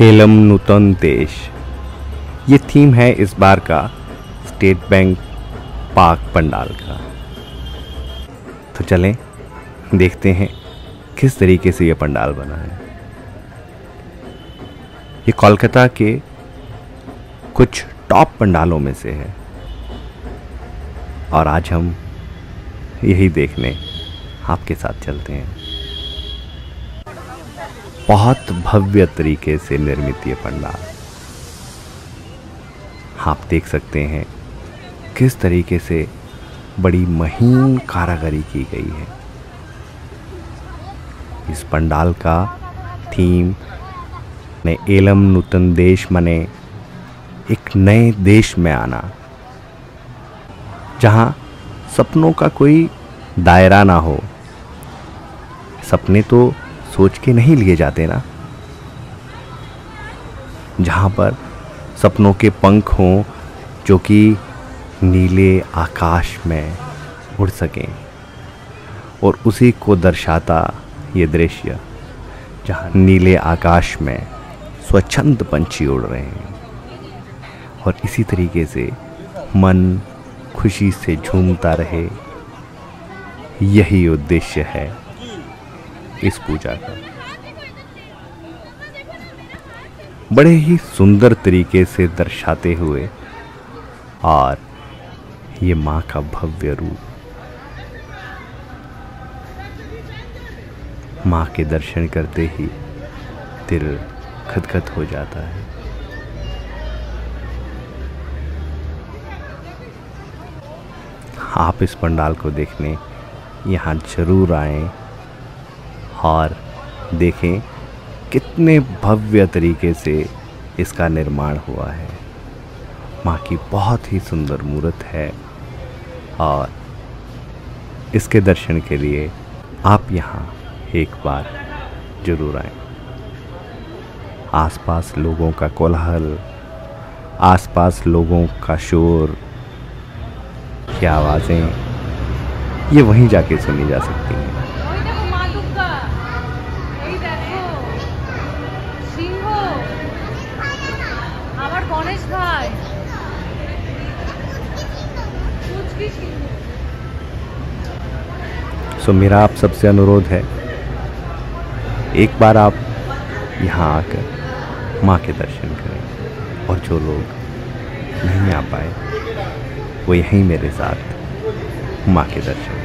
Alum नूतन देश, ये theme है इस बार का स्टेट बैंक पार्क पंडाल का। तो चलें देखते हैं किस तरीके से ये पंडाल बना है। ये कोलकाता के कुछ टॉप पंडालों में से है और आज हम यही देखने आपके साथ चलते हैं। बहुत भव्य तरीके से निर्मित ये पंडाल, आप देख सकते हैं किस तरीके से बड़ी महीन कारीगरी की गई है। इस पंडाल का थीम ने एलम नूतन देश मने एक नए देश में आना, जहां सपनों का कोई दायरा ना हो। सपने तो सोच के नहीं लिए जाते ना, जहाँ पर सपनों के पंख हों जो कि नीले आकाश में उड़ सकें। और उसी को दर्शाता ये दृश्य, जहाँ नीले आकाश में स्वच्छंद पंछी उड़ रहे हैं और इसी तरीके से मन खुशी से झूमता रहे, यही उद्देश्य है इस पूजा का। बड़े ही सुंदर तरीके से दर्शाते हुए और ये माँ का भव्य रूप, माँ के दर्शन करते ही दिल खदखद हो जाता है। आप इस पंडाल को देखने यहाँ जरूर आएं और देखें कितने भव्य तरीके से इसका निर्माण हुआ है। माँ की बहुत ही सुंदर मूर्त है और इसके दर्शन के लिए आप यहाँ एक बार जरूर आएं। आसपास लोगों का कोलाहल, आसपास लोगों का शोर की आवाज़ें, ये वहीं जाके सुनी जा सकती हैं। तो मेरा आप सबसे अनुरोध है, एक बार आप यहाँ आकर माँ के दर्शन करें। और जो लोग नहीं आ पाए वो यहीं मेरे साथ माँ के दर्शन